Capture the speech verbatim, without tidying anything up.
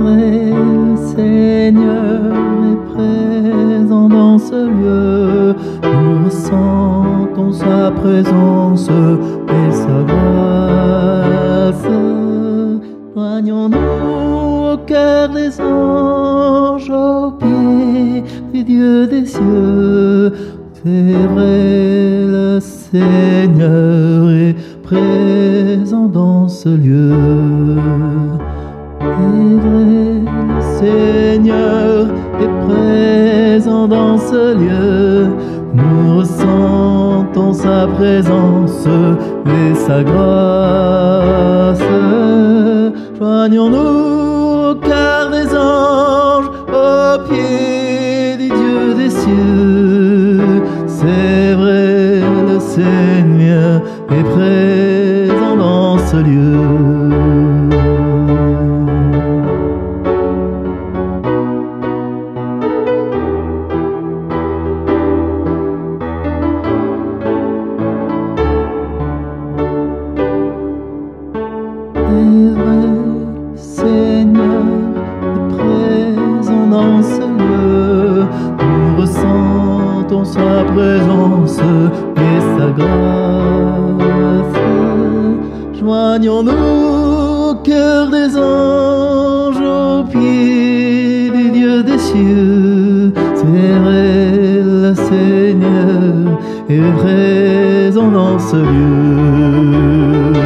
vrai, le Seigneur est présent dans ce lieu. Nous ressentons sa présence et sa grâce. Joignons-nous au cœur des anges, aux pieds du Dieu des cieux. C'est vrai, le Seigneur est présent dans ce lieu. C'est vrai, le Seigneur est présent dans ce lieu. Nous ressentons sa présence et sa grâce. Joignons-nous au cœur des anges, aux pieds du Dieu des cieux. C'est vrai, le Seigneur est présent dans ce lieu. Sa présence et sa grâce. Joignons-nous au cœur des anges, aux pieds du Dieu des cieux. C'est vrai, le Seigneur est présent dans ce lieu.